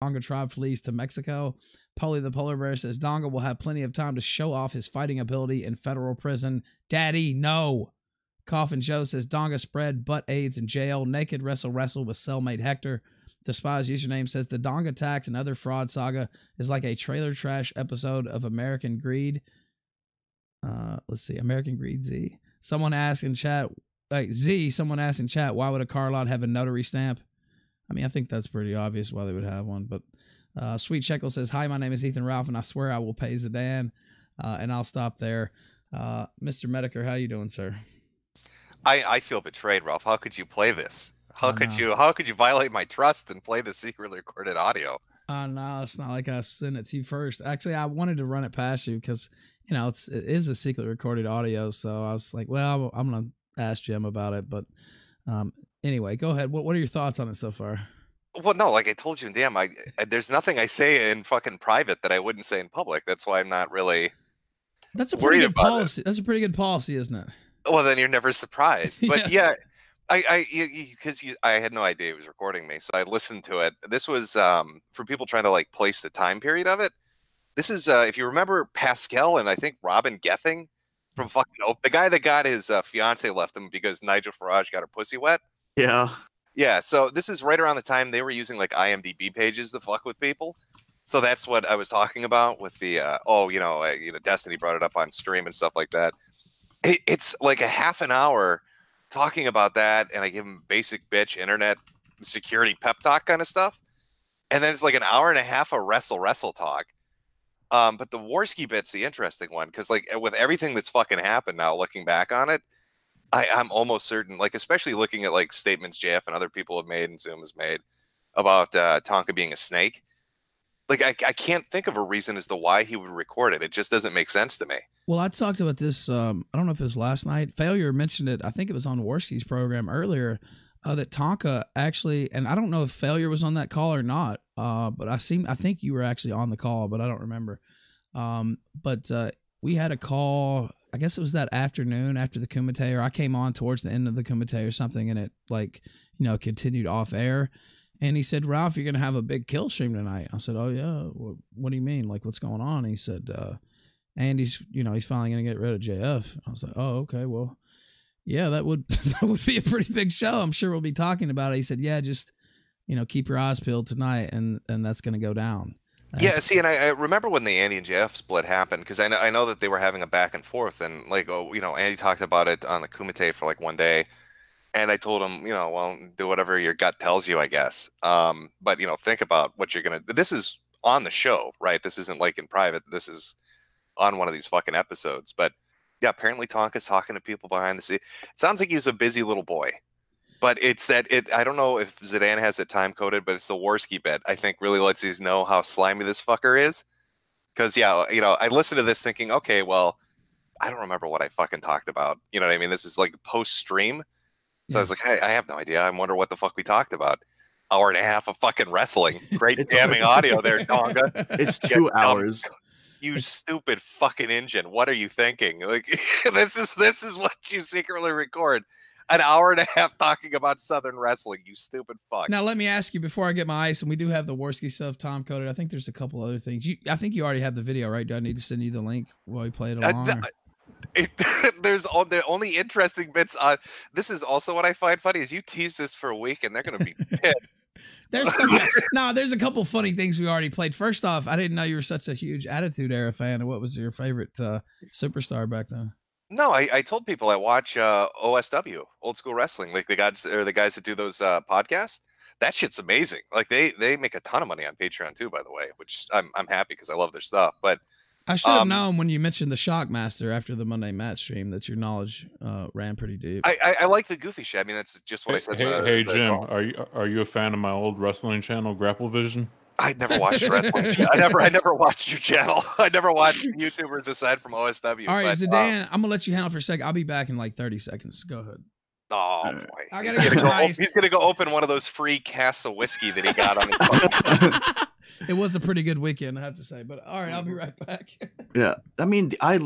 Donga tribe flees to Mexico. Polly the polar bear says Donga will have plenty of time to show off his fighting ability in federal prison. Daddy, no. Coffin Joe says Donga spread butt AIDS in jail. Naked wrestle with cellmate Hector. Despise username says the Donga tax and other fraud saga is like a trailer trash episode of American Greed. Let's see, American Greed Z. Someone asked in chat, why would a car lot have a notary stamp? I mean, I think that's pretty obvious why they would have one, but Sweet Shekel says, hi, my name is Ethan Ralph, and I swear I will pay Zidan, and I'll stop there. Mr. Medicare, how you doing, sir? I feel betrayed, Ralph. How could you play this? How could you violate my trust and play the secretly recorded audio? No, it's not like I sent it to you first. Actually, I wanted to run it past you because, you know, it is a secretly recorded audio, so I was like, well, I'm going to ask Jim about it, but... Anyway, go ahead. What are your thoughts on it so far? Well, no, like I told you, damn, there's nothing I say in fucking private that I wouldn't say in public. That's why I'm not really. That's a pretty good policy. That's a pretty good policy, isn't it? Well, then you're never surprised. But yeah, I had no idea it was recording me, so I listened to it. This was for people trying to like place the time period of it. This is if you remember Pascal and I think Robin Gething from fucking the guy that got his fiance left him because Nigel Farage got her pussy wet. Yeah. Yeah, so this is right around the time they were using, like, IMDb pages to fuck with people. So that's what I was talking about with the, Destiny brought it up on stream and stuff like that. It's like a half an hour talking about that, and I give them basic bitch internet security pep talk kind of stuff. And then it's like an hour and a half of wrestle talk. But the Warski bit's the interesting one, because, like, with everything that's fucking happened now, looking back on it, I'm almost certain, like, especially looking at, like, statements JF and other people have made and Zoom has made about Tonka being a snake. Like, I can't think of a reason as to why he would record it. It just doesn't make sense to me. Well, I talked about this, I don't know if it was last night. Failure mentioned it, I think it was on Warski's program earlier, that Tonka actually, and I don't know if Failure was on that call or not, but I think you were actually on the call, but I don't remember. But we had a call... I guess it was that afternoon after the Kumite, or I came on towards the end of the Kumite or something, and it, like, you know, continued off air. And he said, Ralph, you're going to have a big kill stream tonight. I said, oh, yeah. What do you mean? Like, what's going on? And he said, Andy's, you know, he's finally going to get rid of JF. I was like, oh, okay. Well, yeah, that would be a pretty big show. I'm sure we'll be talking about it. He said, yeah, just, you know, keep your eyes peeled tonight, and that's going to go down. Yeah, see, and I remember when the Andy and JF split happened, because I know that they were having a back and forth, and, like, oh, you know, Andy talked about it on the Kumite for, like, one day, and I told him, you know, well, do whatever your gut tells you, I guess, but, you know, think about what you're going to... This is on the show, right? This isn't, like, in private. This is on one of these fucking episodes, but, yeah, apparently Tonka's talking to people behind the scenes. It sounds like he was a busy little boy. But it's I don't know if Zidan has it time coded, but it's the Warski bit. I think really lets you know how slimy this fucker is. Because, yeah, you know, I listened to this thinking, okay, well, I don't remember what I fucking talked about. You know what I mean? This is like post stream. So yeah. I was like, hey, I have no idea. I wonder what the fuck we talked about. Hour and a half of fucking wrestling. Great damning audio there, Tonka. It's 2 hours. You stupid fucking engine. What are you thinking? Like, this is what you secretly record. An hour and a half talking about Southern wrestling, you stupid fuck. Now, let me ask you before I get my ice, and we do have the Warski stuff time coded. I think there's a couple other things. I think you already have the video, right? Do I need to send you the link while you play it along? There's the only interesting bits on. This is also what I find funny is you tease this for a week, and they're going to be pissed. There's a couple funny things we already played. First off, I didn't know you were such a huge Attitude Era fan. What was your favorite superstar back then? No, I told people I watch OSW, Old School Wrestling, like the guys that do those podcasts. That shit's amazing. Like they make a ton of money on Patreon too, by the way, which I'm happy because I love their stuff. But I should have known when you mentioned the Shockmaster after the Monday Matt stream that your knowledge ran pretty deep. I like the goofy shit. I mean, that's just what I said. Hey Jim, are you a fan of my old wrestling channel, Grapple Vision? I never watched wrestling. I never watched your channel. I never watched YouTubers aside from OSW. All right, Zidan, I'm gonna let you hang on for a second. I'll be back in like 30 seconds. Go ahead. Oh boy, he's gonna go open one of those free casks of whiskey that he got on his phone. It was a pretty good weekend, I have to say. But all right, I'll be right back. Yeah, I mean, I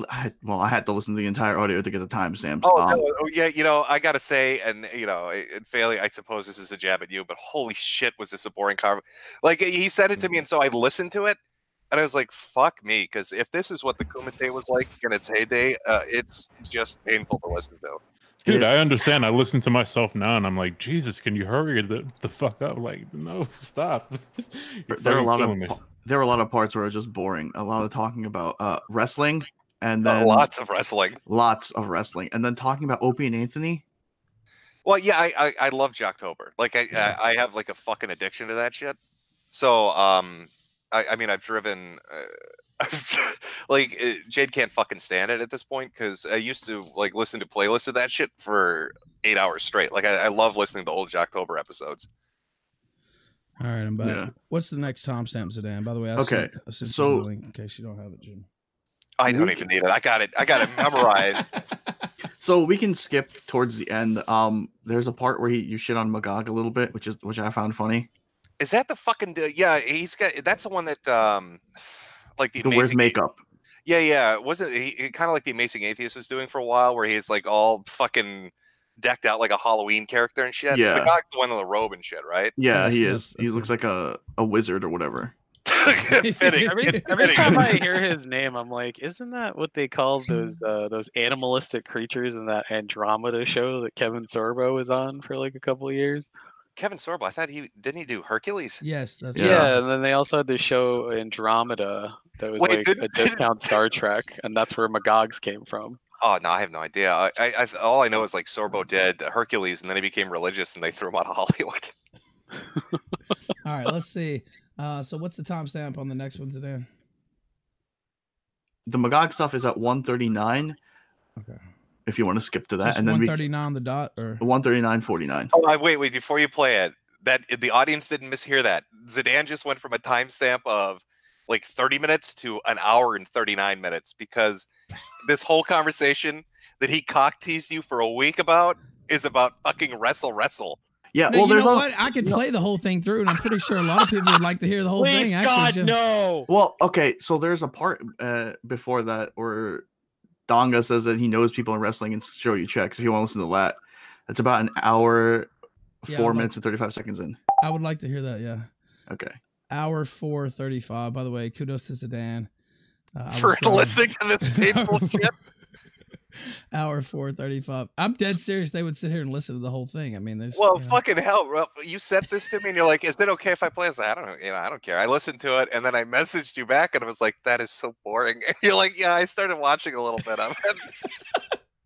had to listen to the entire audio to get the timestamps. Oh yeah, you know, I gotta say, and you know, Failure, I suppose this is a jab at you, but holy shit, was this a boring conversation? Like, he said it to me, and so I listened to it, and I was like, fuck me, because if this is what the Kumite was like in its heyday, it's just painful to listen to. Dude, I understand. I listen to myself now, and I'm like, Jesus, can you hurry the fuck up? Like, no, stop. There were a lot of parts where it was just boring. A lot of talking about wrestling, and then lots of wrestling, and then talking about Opie and Anthony. Well, yeah, I love Jocktober. Like, I have like a fucking addiction to that shit. So, I mean, I've driven. Like, Jade can't fucking stand it at this point, because I used to like listen to playlists of that shit for 8 hours straight. Like, I love listening to old Jocktober episodes. All right, I'm back. Yeah. What's the next timestamp, Zidan? By the way, I sent you the link in case you don't have it, Jim. I don't even need it. I got it memorized. So we can skip towards the end. There's a part where you shit on Magog a little bit, which I found funny. Is that the fucking? Yeah, he's got. That's the one that. Like the wears makeup. Yeah. Wasn't he kind of like the Amazing Atheist was doing for a while, where he's like all fucking decked out like a Halloween character and shit? Yeah. The guy's the one in the robe and shit, right? Yeah, he is. He looks like a wizard or whatever. Fitting. Every time I hear his name, I'm like, isn't that what they call those animalistic creatures in that Andromeda show that Kevin Sorbo was on for like a couple of years? Kevin Sorbo, I thought he do Hercules. Yes, that's right. And then they also had the show Andromeda that was a discount Star Trek, and that's where Magog's came from. Oh no, I have no idea. All I know is like Sorbo did Hercules, and then he became religious, and they threw him out of Hollywood. All right, let's see. So what's the timestamp on the next one today? The Magog stuff is at 1:39. Okay. If you want to skip to that, just and then 139 on the dot, or 1:39:49. Oh, wait! Before you play it, that the audience didn't mishear that. Zidan just went from a timestamp of like 30 minutes to an hour and 39 minutes, because this whole conversation that he cock teased you for a week about is about fucking wrestle. Yeah, no, well, you know what? I could play the whole thing through, and I'm pretty sure a lot of people would like to hear the whole thing. Actually, God, no. Well, okay, so there's a part before that where Tonka says that he knows people in wrestling and show you checks. If you want to listen to that, it's about an hour, 4 minutes and 35 seconds in. I would like to hear that. Yeah. Okay. Hour 4:35. By the way, kudos to Zidan for listening to this painful shit. Hour 4:35. I'm dead serious. They would sit here and listen to the whole thing. I mean, there's fucking hell, Ralph. You sent this to me, and you're like, "Is it okay if I play this?" I don't know. You know, I don't care. I listened to it, and then I messaged you back, and I was like, "That is so boring." And you're like, "Yeah, I started watching a little bit of it."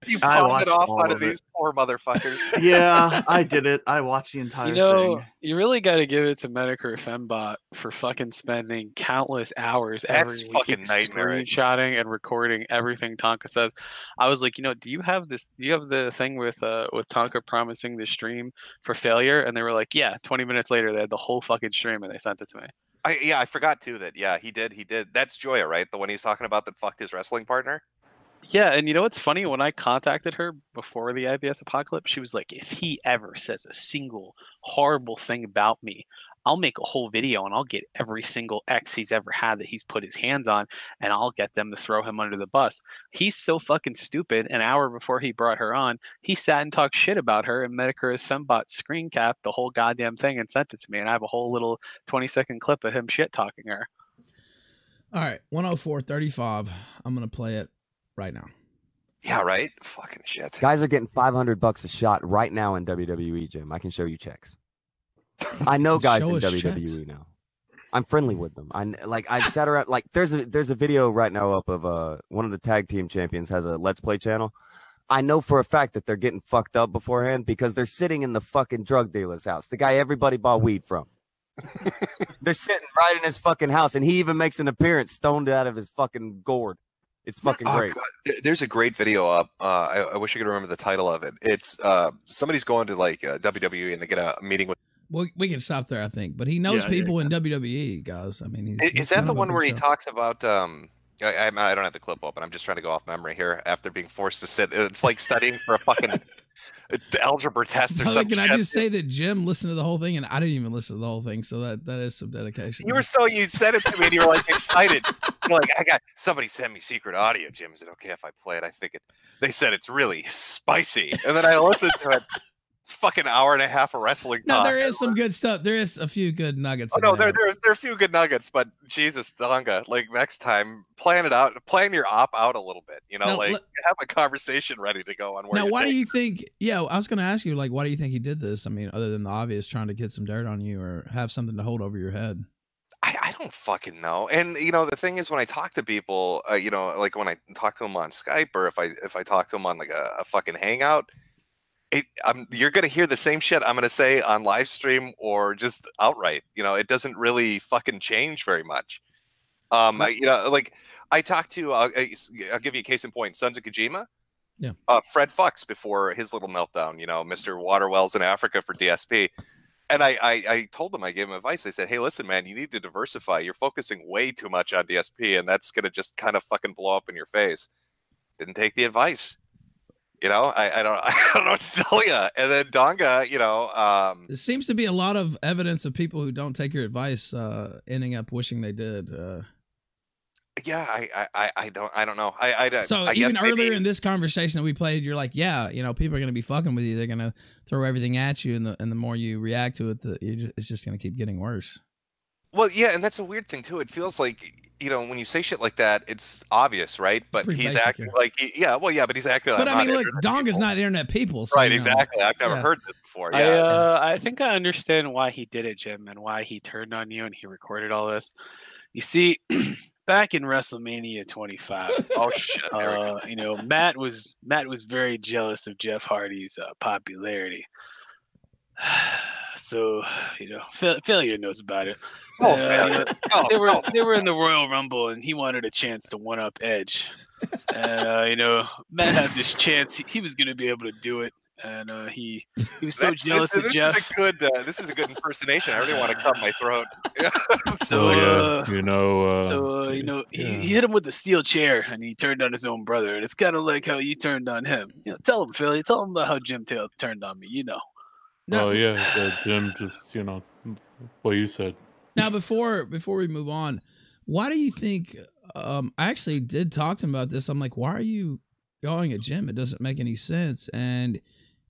You popped it off out of these poor motherfuckers. Yeah, I did it. I watched the entire thing. You know, you really got to give it to Medicare Fembot for fucking spending countless hours every fucking nightmare screenshotting and recording everything Tonka says. I was like, you know, do you have the thing with Tonka promising the stream for Failure? And they were like, yeah, 20 minutes later, they had the whole fucking stream and they sent it to me. I forgot too that. Yeah, he did. That's Joya, right? The one he's talking about that fucked his wrestling partner. Yeah, and you know what's funny? When I contacted her before the IBS apocalypse, she was like, if he ever says a single horrible thing about me, I'll make a whole video and I'll get every single ex he's ever had that he's put his hands on, and I'll get them to throw him under the bus. He's so fucking stupid. An hour before he brought her on, he sat and talked shit about her, and Medicare's Fembot screen capped the whole goddamn thing and sent it to me, and I have a whole little 20-second clip of him shit-talking her. All right, 1:04:35. I'm going to play it right now. Yeah, right? Fucking shit. Guys are getting $500 a shot right now in WWE, Jim. I can show you checks. I know guys in WWE checks now. I'm friendly with them. I've sat around, like, there's a video right now up of one of the tag team champions has a Let's Play channel. I know for a fact that they're getting fucked up beforehand because they're sitting in the fucking drug dealer's house, the guy everybody bought weed from. They're sitting right in his fucking house, and he even makes an appearance stoned out of his fucking gourd. It's fucking great. God. There's a great video up. I wish I could remember the title of it. It's somebody's going to like WWE and they get a meeting with. Well, we can stop there, I think. But he knows people in WWE, guys. I mean, is that the one where he talks about? I don't have the clip up, and I'm just trying to go off memory here. After being forced to sit, it's like studying for a fucking the algebra test or something. Can I just say that Jim listened to the whole thing, and I didn't even listen to the whole thing, so that is some dedication. You were so, you said it to me, and you were like excited. You're like, I got somebody sent me secret audio, Jim. Is it okay if I play it? I think it. They said it's really spicy, and then I listened to it. It's fucking hour and a half of wrestling. No, there is some good stuff. There is a few good nuggets. Oh, no, there are a few good nuggets, but Jesus, Tonka, like next time, plan it out, plan your op out a little bit. You know, now, like have a conversation ready to go on. Where now, why do you think? Yeah, I was going to ask you, like, why do you think he did this? I mean, other than the obvious, trying to get some dirt on you or have something to hold over your head. I don't fucking know. And you know, the thing is, when I talk to people, you know, like when I talk to them on Skype, or if I talk to them on like a fucking Hangout. You're gonna hear the same shit I'm gonna say on live stream or just outright. You know, it doesn't really fucking change very much. You know, like I talked to, I'll give you a case in point, Sons of Kojima. Yeah. Fred Fox before his little meltdown. You know, Mr. Waterwells in Africa for DSP. And I told him, I gave him advice. I said, hey, listen, man, you need to diversify. You're focusing way too much on DSP, and that's gonna just kind of fucking blow up in your face. Didn't take the advice. You know, I don't know what to tell you. And then Tonka, you know, there seems to be a lot of evidence of people who don't take your advice ending up wishing they did. Yeah, I don't know. I even earlier in this conversation that we played, you're like, yeah, you know, people are gonna be fucking with you. They're gonna throw everything at you, and the more you react to it, it's just gonna keep getting worse. Well, yeah, and that's a weird thing too. It feels like, you know, when you say shit like that, it's obvious, right? But he's acting like, yeah, well, yeah, but he's acting like. But I mean, look, Tonka's not internet people, so right? Exactly. I've never heard this before. Yeah, I think I understand why he did it, Jim, and why he turned on you and he recorded all this. You see, back in WrestleMania 25, oh shit, you know, Matt was very jealous of Jeff Hardy's popularity. So, you know, Failure knows about it. Oh, you know, they were in the Royal Rumble, and he wanted a chance to one up Edge. And you know, Matt had this chance; he was going to be able to do it, and he was so jealous of Jeff. This is a good impersonation. I really want to cut my throat. So you know, you know, he hit him with the steel chair, and he turned on his own brother. And it's kind of like how you turned on him. You know, tell him, Philly, tell him about how Jim Taylor turned on me. You know. No. Oh yeah, Jim, just, you know, what you said. Now, before we move on, why do you think, I actually did talk to him about this. I'm like, why are you going at Jim? It doesn't make any sense. And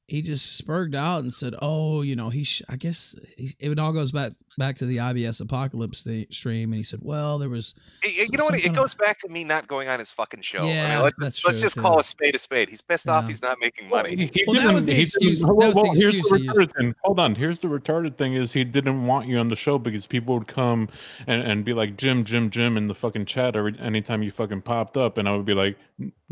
he just spurred out and said, oh, you know, I guess it all goes back to the IBS apocalypse stream. And he said, well, there was. You know what? It goes back to me not going on his fucking show. Yeah, I mean, let's just call a spade a spade. He's pissed off. He's not making money. Well, that was the excuse. Hold on. Here's the retarded thing is he didn't want you on the show because people would come and be like, Jim, Jim, Jim in the fucking chat anytime you fucking popped up. And I would be like,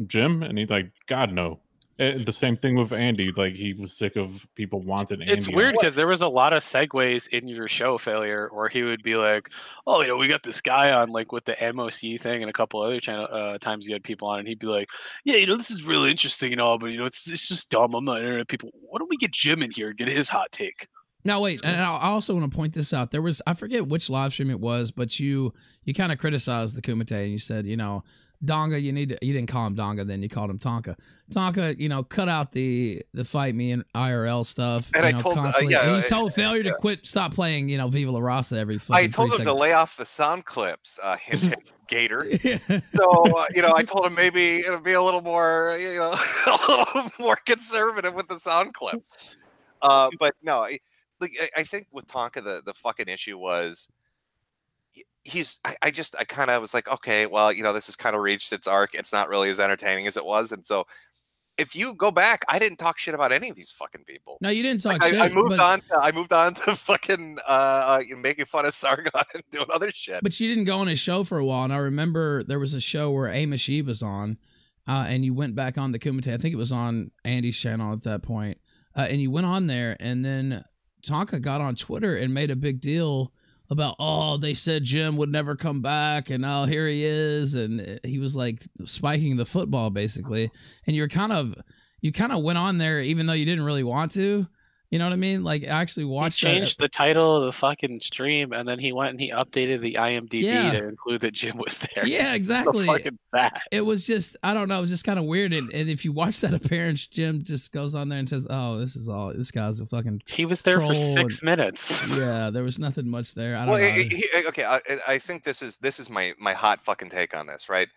Jim? And he's like, God, no. The same thing with Andy. Like, he was sick of people wanting Andy. It's weird because there was a lot of segues in your show, Failure, where he would be like, oh, you know, we got this guy on, like, with the MOC thing, and a couple other channel times you had people on, and he'd be like, yeah, you know, this is really interesting and all, but, you know, it's just dumb. I'm not internet people. Why don't we get Jim in here and get his hot take? Now, wait, and I also want to point this out. There was, I forget which live stream it was, but you kind of criticized the Kumite, and you said, you know, Tonka, you didn't call him Tonka then, you called him Tonka. Tonka, you know, cut out the fight me and IRL stuff. And you know, I told constantly. Yeah, he told Failure to quit, stop playing, you know, Viva La Raza every fucking 3 seconds. I told him to lay off the sound clips, hint, hint, gator. Yeah. So, you know, I told him maybe it'll be a little more, you know, a little more conservative with the sound clips. But no, I think with Tonka, the fucking issue was, I kind of was like, okay, well, you know, this has kind of reached its arc. It's not really as entertaining as it was. And so if you go back, I didn't talk shit about any of these fucking people. No, you didn't talk shit. I moved on to fucking making fun of Sargon and doing other shit. But you didn't go on his show for a while. And I remember there was a show where Amos Yee was on and you went back on the Kumite. I think it was on Andy's channel at that point. And you went on there, and then Tonka got on Twitter and made a big deal about, oh, they said Jim would never come back, and oh, here he is, and he was like spiking the football basically. And you kind of went on there even though you didn't really want to. You know what I mean? Like, I actually watched. He changed the title of the fucking stream, and then he went and he updated the IMDb to include that Jim was there. Yeah, exactly. So fucking sad. It was just, I don't know, it was just kind of weird. And if you watch that appearance, Jim just goes on there and says, "Oh, this is all. This guy's a fucking." He was there for 6 minutes. Yeah, there was nothing much there. I don't know. I think this is my hot fucking take on this, right?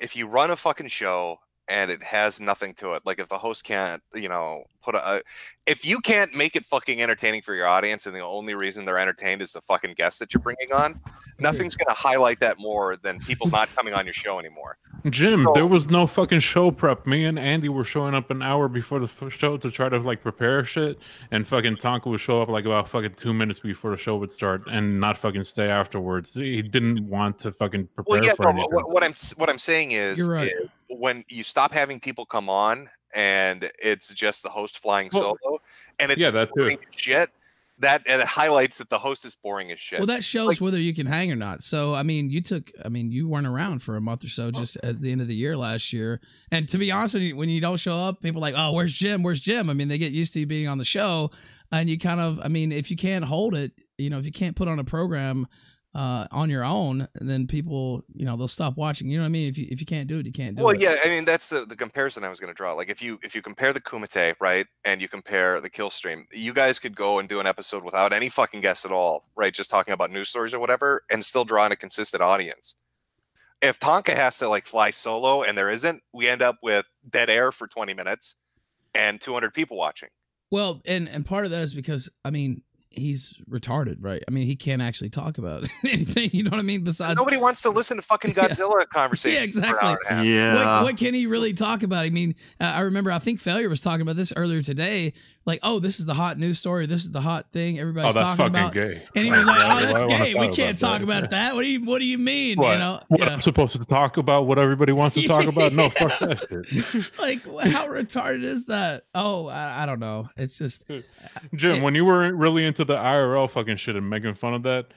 If you run a fucking show and it has nothing to it, like if the host can't, you know, put a, if you can't make it fucking entertaining for your audience, and the only reason they're entertained is the fucking guests that you're bringing on, nothing's going to highlight that more than people not coming on your show anymore. Jim, there was no fucking show prep. Me and Andy were showing up an hour before the show to try to like prepare shit, and fucking Tonka would show up like about fucking 2 minutes before the show would start and not fucking stay afterwards. He didn't want to fucking prepare for anything. What I'm saying is, you're right. When you stop having people come on and it's just the host flying solo, and it's boring as shit, and it highlights that the host is boring as shit. Well, that shows like, whether you can hang or not. So, I mean, you weren't around for a month or so, just at the end of the year last year. And to be honest with you, when you don't show up, people are like, "Oh, where's Jim? Where's Jim?" I mean, they get used to you being on the show, and you kind of, I mean, if you can't hold it, you know, if you can't put on a program on your own, and then people, you know, they'll stop watching. You know what I mean? If you can't do it, you can't do it. Well, yeah, I mean, that's the comparison I was going to draw. Like, if you compare the Kumite, right, and you compare the Kill Stream, you guys could go and do an episode without any fucking guests at all, right, just talking about news stories or whatever, and still drawing a consistent audience. If Tonka has to, like, fly solo and there isn't, we end up with dead air for 20 minutes and 200 people watching. Well, and part of that is because, I mean, he's retarded, right? I mean, he can't actually talk about anything, you know what I mean? Besides, nobody wants to listen to fucking Godzilla conversations. Yeah, exactly. What can he really talk about? I mean, I remember, I think Failure was talking about this earlier today. Like, "Oh, this is the hot news story. This is the hot thing everybody's talking about." Gay. And he was like, "Oh, that's gay. We can't talk about that. What do you mean? What? You know, I'm supposed to talk about what everybody wants to talk about? No, fuck that shit." Like, how retarded is that? Oh, I don't know. It's just Jim. When you were really into the IRL fucking shit and making fun of that,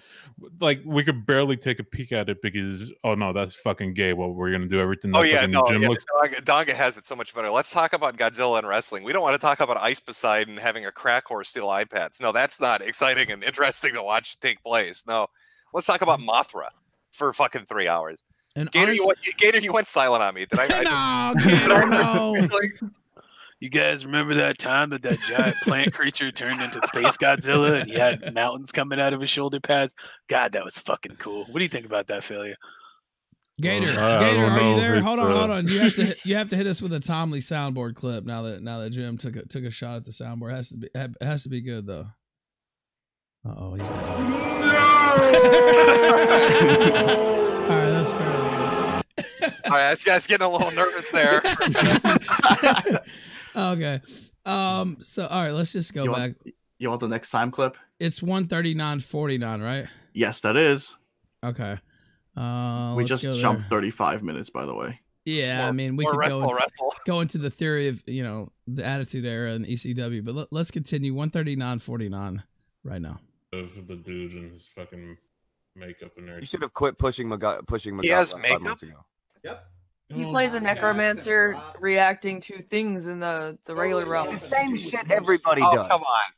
like, we could barely take a peek at it because, oh no, that's fucking gay. Well, we're gonna do everything. Tonka has it so much better. "Let's talk about Godzilla and wrestling. We don't want to talk about ice beside and having a crack horse steal iPads. No, that's not exciting and interesting to watch take place. No, let's talk about Mothra for fucking 3 hours." And Gator, honestly, you went silent on me. Did I? No, Gator, no. You guys remember that time that giant plant creature turned into Space Godzilla and he had mountains coming out of his shoulder pads? God, that was fucking cool. What do you think about that, Failure? Gator, are you there? Hold on. You have to hit us with a timely soundboard clip now that Jim took a shot at the soundboard. It has to be good though. Uh-oh, he's dead. No! All right, that's fair. All right, this guy's getting a little nervous there. Okay. So, all right, let's just go back. You want the next time clip? It's 1:39:49, right? Yes, that is. Okay. We just jumped 35 minutes, by the way. Yeah, I mean, we could go into the theory of, you know, the Attitude Era and ECW, but let's continue 1:39:49 right now. The dude and his fucking makeup and everything. You should have quit pushing Magog. He has makeup. Yep. He plays a necromancer reacting to things in the regular realm. The same shit everybody does.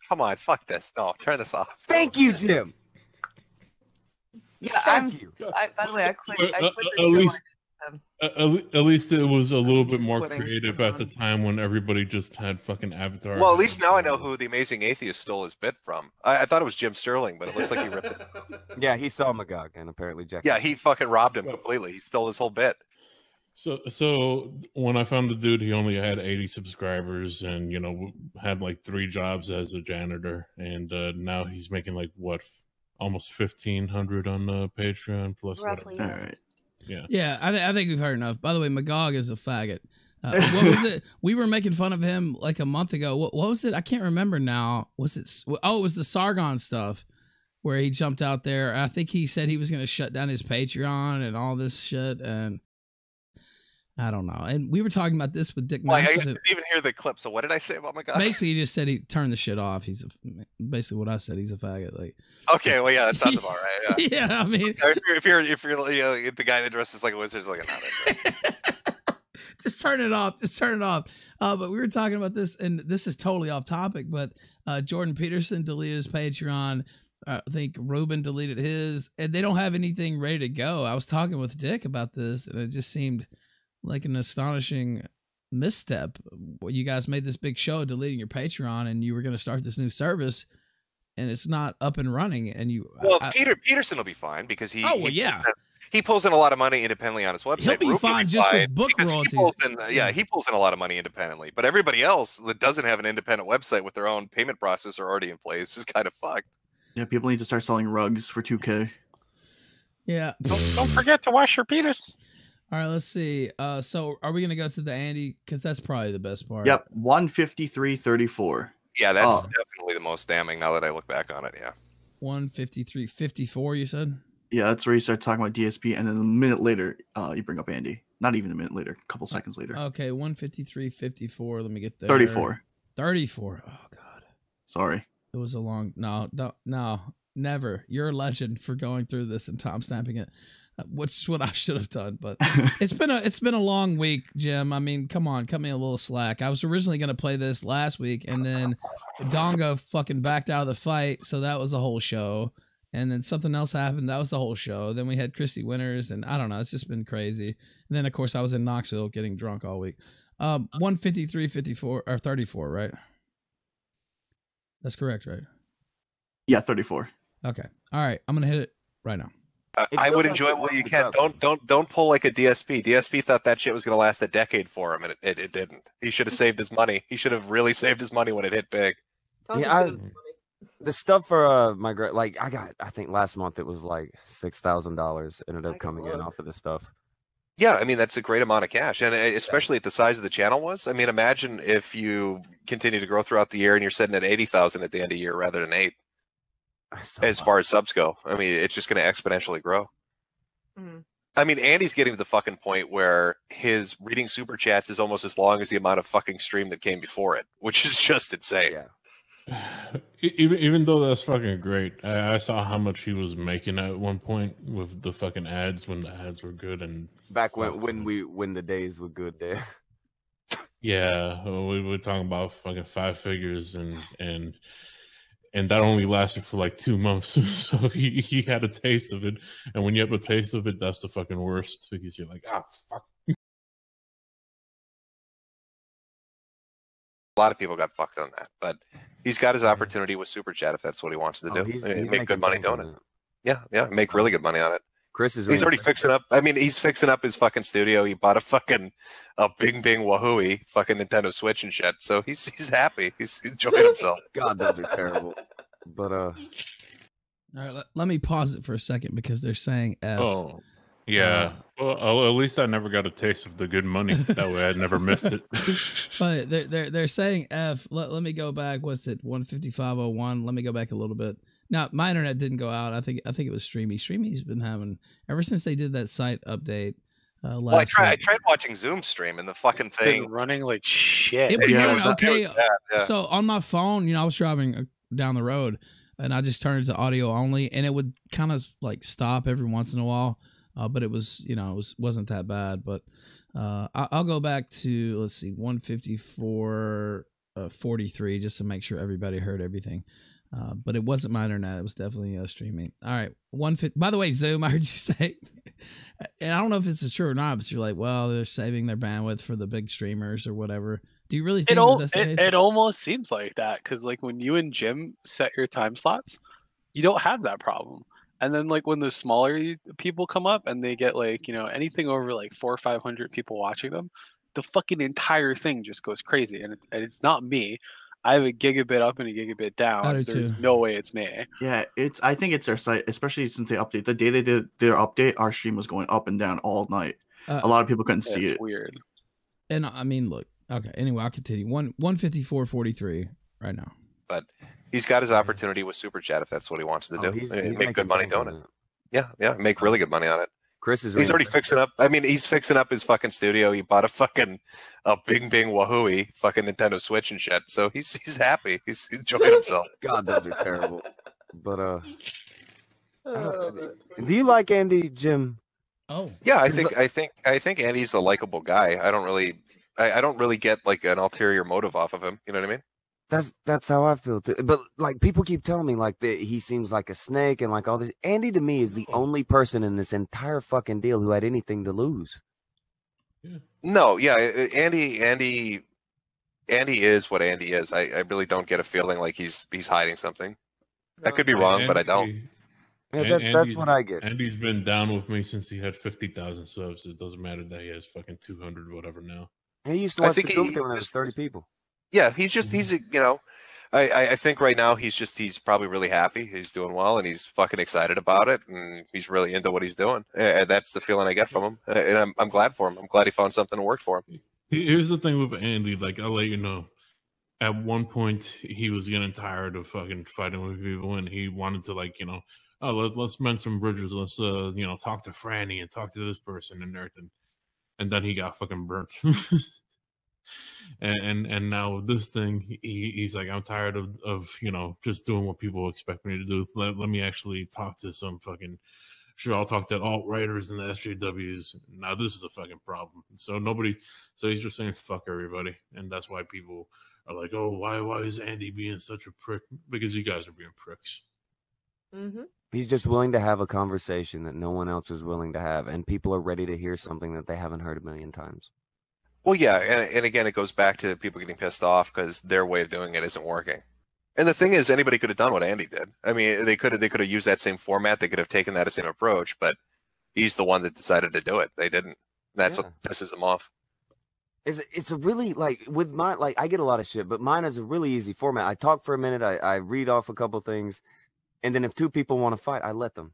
Come on, fuck this. No, turn this off. Thank you, Jim. Yeah, by the way, I quit. At least it was a little bit more creative at the time when everybody just had fucking avatars. Well, at least now I know who the Amazing Atheist stole his bit from. I thought it was Jim Sterling, but it looks like he ripped this. Yeah, he saw Magog and apparently Jack. Yeah, he fucking robbed him completely. He stole his whole bit. So when I found the dude, he only had 80 subscribers and, you know, had like 3 jobs as a janitor. And now he's making like, what, almost 1,500 on Patreon plus roughly. Whatever. All right. Yeah. I think we've heard enough. By the way, Magog is a faggot. What was it? We were making fun of him like a month ago. What was it? I can't remember now. Was it? Oh, it was the Sargon stuff where he jumped out there. I think he said he was going to shut down his Patreon and all this shit. And I don't know. And we were talking about this with Dick Masterson. I didn't even hear the clip. So what did I say about Magog? Basically, he just said he turned the shit off. He's basically what I said. He's a faggot. Like, okay, well, yeah, that sounds about right. Yeah, yeah, I mean, if you're the guy that dresses like a wizard, like, not it. Just turn it off. Just turn it off. But we were talking about this, and this is totally off topic, but Jordan Peterson deleted his Patreon. I think Ruben deleted his, and they don't have anything ready to go. I was talking with Dick about this, and it just seemed like an astonishing misstep. Well, you guys made this big show deleting your Patreon, and you were going to start this new service, and it's not up and running. And you, well, Peterson will be fine because he. Oh well, yeah. He pulls in a lot of money independently on his website. He'll be fine just with book royalties. He pulls in a lot of money independently. But everybody else that doesn't have an independent website with their own payment processor already in place is kind of fucked. Yeah, people need to start selling rugs for $2K. Yeah. Don't forget to wash your penis. All right, let's see. So are we going to go to the Andy? Because that's probably the best part. Yep, 153.34. Yeah, that's definitely the most damning now that I look back on it, yeah. 153.54, you said? Yeah, that's where you start talking about DSP, and then a minute later, you bring up Andy. Not even a minute later, a couple seconds later. Okay, 153.54. Let me get there. 34. 34. Oh God. Sorry. It was a long. No, don't, no, never. You're a legend for going through this and time stamping it, which is what I should have done. But it's been a long week, Jim. I mean, come on, cut me a little slack. I was originally going to play this last week, and then Donga fucking backed out of the fight, so that was a whole show. And then something else happened. That was the whole show. Then we had Christy Winters, and I don't know. It's just been crazy. And then, of course, I was in Knoxville getting drunk all week. 153.54 or 34, right? That's correct, right? Yeah, 34. Okay. All right. I'm gonna hit it right now. I would enjoy it while you can. Don't pull like a DSP. DSP thought that shit was gonna last a decade for him, and it didn't. He should have saved his money. He should have really saved his money when it hit big. Yeah. The stuff for my grad, like I think last month it was like $6,000 ended up coming in off of this stuff. Yeah, I mean, that's a great amount of cash, and especially at the size of the channel was. I mean, imagine if you continue to grow throughout the year and you're sitting at 80,000 at the end of the year rather than 8. So as far as subs go, I mean, it's just going to exponentially grow. Mm-hmm. I mean, Andy's getting to the fucking point where his reading super chats is almost as long as the amount of fucking stream that came before it, which is just insane. Yeah. Even though that's fucking great, I saw how much he was making at one point with the fucking ads when the ads were good and back when the days were good there. Yeah, we were talking about fucking 5 figures and that only lasted for like 2 months. So he had a taste of it, and when you have a taste of it, that's the fucking worst because you're like, ah, fuck. A lot of people got fucked on that, but he's got his opportunity with Super Chat if that's what he wants to do. He's make good money doing it. Yeah, make really good money on it. He's already fixing up. I mean, he's fixing up his fucking studio. He bought a fucking Bing Wahooey fucking Nintendo Switch and shit. So he's happy. He's enjoying himself. God, those are terrible. But all right, let me pause it for a second because they're saying F. Oh. Yeah. Well, at least I never got a taste of the good money. That way, I never missed it. But they're saying F. Let me go back. What's it? 155.01. Let me go back a little bit. Now, my internet didn't go out. I think it was Streamy. Streamy's been having ever since they did that site update. I tried watching Zoom stream and the fucking thing been running like shit. It was running okay. Yeah. So on my phone, you know, I was driving down the road and I just turned it to audio only, and it would kind of like stop every once in a while. But it was, you know, wasn't that bad. But I'll go back to, let's see, 154.43 just to make sure everybody heard everything. But it wasn't my internet. It was definitely streaming. All right. By the way, Zoom, I heard you say, and I don't know if this is true or not, but you're like, well, they're saving their bandwidth for the big streamers or whatever. Do you really think that's the case? It almost seems like that because, like, when you and Jim set your time slots, you don't have that problem. And then, like, when the smaller people come up and they get, like, you know, anything over, like, 400 or 500 people watching them, the fucking entire thing just goes crazy. And it's not me. I have a gigabit up and a gigabit down. There's no way it's me. Yeah, I think it's their site, especially since they update. The day they did their update, our stream was going up and down all night. A lot of people couldn't see it. Weird. And, I mean, look. Okay, anyway, I'll continue. 154.43 right now. But he's got his opportunity with Super Chat if that's what he wants to do. He's make good money doing it. Yeah, make really good money on it. He's already fixing up. I mean, he's fixing up his fucking studio. He bought a fucking Bing Wahooey fucking Nintendo Switch and shit. So he's happy. He's enjoying himself. God, those are terrible. But do you like Andy, Jim? Oh yeah, I think Andy's a likable guy. I don't really get like an ulterior motive off of him. You know what I mean? That's how I feel too. But like people keep telling me like that he seems like a snake and like all this. Andy to me is the only person in this entire fucking deal who had anything to lose. Yeah. No, yeah, Andy is what Andy is. I really don't get a feeling like he's hiding something. I could be wrong, Andy, but I don't. Yeah, that's what I get. Andy's been down with me since he had 50,000 subs. It doesn't matter that he has fucking 200 whatever now. He used to watch the Zoom when there was 30 people. Yeah, he's you know, I think right now he's probably really happy. He's doing well, and he's fucking excited about it, and he's really into what he's doing. And that's the feeling I get from him, and I'm glad for him. I'm glad he found something that worked for him. Here's the thing with Andy, like I'll let you know. At one point, he was getting tired of fucking fighting with people, and he wanted to like, you know, oh, let's mend some bridges. Let's you know, talk to Franny and talk to this person and everything, and then he got fucking burnt. And now with this thing, he's like, I'm tired of you know, just doing what people expect me to do. Let me actually talk to some fucking, sure, I'll talk to alt-writers and the SJWs. Now this is a fucking problem. So he's just saying fuck everybody, and that's why people are like, oh, why is Andy being such a prick? Because you guys are being pricks. Mm-hmm. He's just willing to have a conversation that no one else is willing to have, and people are ready to hear something that they haven't heard a million times. Well, yeah, and again, it goes back to people getting pissed off because their way of doing it isn't working. And the thing is, anybody could have done what Andy did. I mean, they could have used that same format. They could have taken that same approach, but he's the one that decided to do it. They didn't. That's what pisses him off. It's a really, like, with my, like, I get a lot of shit, but mine is a really easy format. I talk for a minute. I read off a couple things. And then if two people want to fight, I let them.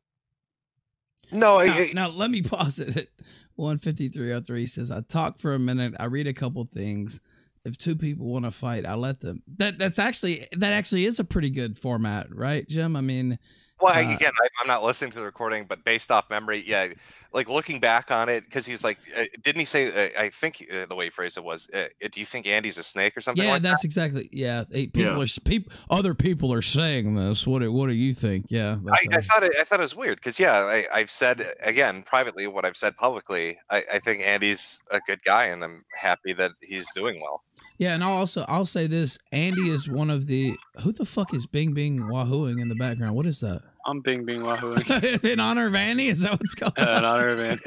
No, now let me pause it. 15303 says, I talk for a minute, I read a couple things. If two people want to fight, I let them. That actually is a pretty good format, right, Jim? I mean, well, again, I'm not listening to the recording, but based off memory, yeah, like looking back on it, because he's like, didn't he say? I think the way he phrased it was, "Do you think Andy's a snake or something?" Yeah, like that's that? Exactly. Yeah, other people are saying this. What do you think? Yeah, I thought it was weird because yeah, I've said again privately what I've said publicly. I think Andy's a good guy, and I'm happy that he's doing well. Yeah, and I'll say this: Andy is one of the who the fuck is Bing Bing Wahooing in the background? What is that? I'm Bing Bing Wahooing. In honor of Andy? Is that what's going on? In honor of Andy.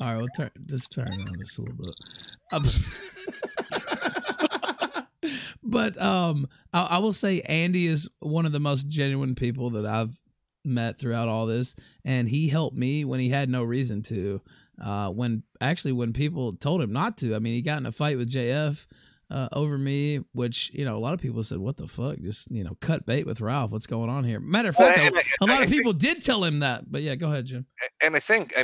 All right, we'll just turn on this a little bit. But I will say Andy is one of the most genuine people that I've met throughout all this, and he helped me when he had no reason to. When people told him not to. I mean, he got in a fight with JF. Over me, which, you know, a lot of people said, what the fuck? Just, you know, cut bait with Ralph. What's going on here? Matter of fact, a lot of people did tell him that, but yeah, go ahead, Jim. And I think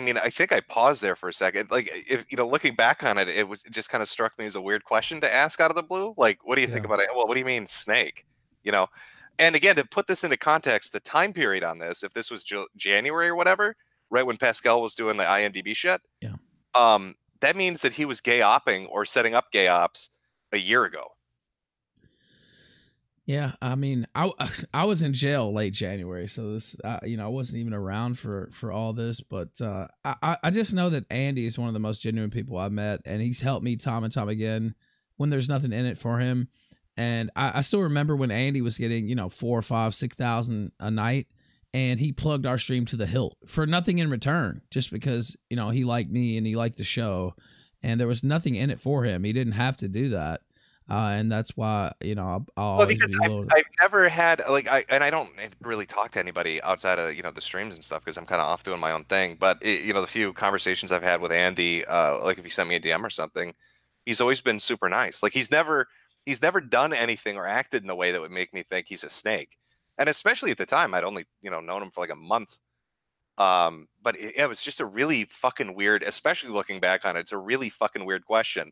I paused there for a second. Like, if, you know, looking back on it, it just kind of struck me as a weird question to ask out of the blue. Like, what do you think about it? Well, what do you mean snake? You know, and again, to put this into context, the time period on this, if this was January or whatever, right when Pascal was doing the IMDb shit, yeah, that means that he was gay opping or setting up gay ops a year ago. Yeah, I mean, I was in jail late January, so this you know, I wasn't even around for all this, but I just know that Andy is one of the most genuine people I've met, and he's helped me time and time again when there's nothing in it for him. And I still remember when Andy was getting, you know, 4,000 or 5,000, 6,000 a night, and he plugged our stream to the hilt for nothing in return, just because, you know, he liked me and he liked the show. And there was nothing in it for him. He didn't have to do that. And that's why, you know, I've never had, like, I don't really talk to anybody outside of, you know, the streams and stuff because I'm kind of off doing my own thing. But, you know, the few conversations I've had with Andy, like if he sent me a DM or something, he's always been super nice. Like, he's never done anything or acted in a way that would make me think he's a snake. And especially at the time, I'd only, you know, known him for like a month. But it was just a really fucking weird, especially looking back on it, it's a really fucking weird question.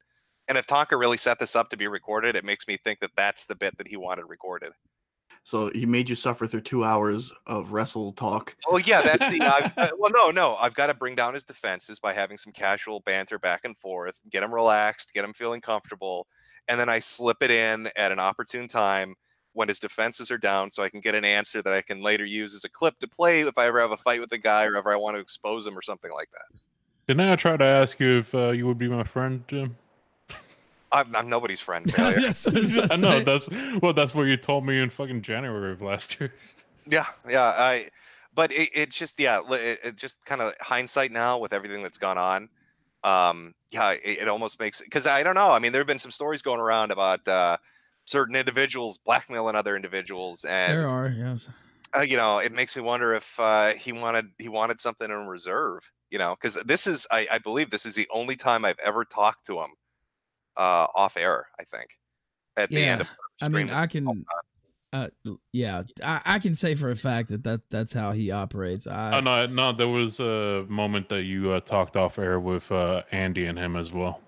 And if Tonka really set this up to be recorded, it makes me think that that's the bit that he wanted recorded. So he made you suffer through 2 hours of wrestle talk. Oh yeah, that's the, well, no, I've got to bring down his defenses by having some casual banter back and forth, get him relaxed, get him feeling comfortable. And then I slip it in at an opportune time when his defenses are down, so I can get an answer that I can later use as a clip to play if I ever have a fight with a guy or ever I want to expose him or something like that. Didn't I try to ask you if you would be my friend, Jim? I'm nobody's friend, Failure. Yes, I know. That's what you told me in fucking January of last year. Yeah. But it's just kind of hindsight now with everything that's gone on. It almost makes, because I don't know. I mean, there have been some stories going around about certain individuals blackmailing other individuals, and there are, yes. It makes me wonder if he wanted something in reserve. Because this is, I believe, this is the only time I've ever talked to him off air. I think at the end of the stream. I mean, I can say for a fact that's how he operates. No, there was a moment that you talked off air with Andy and him as well.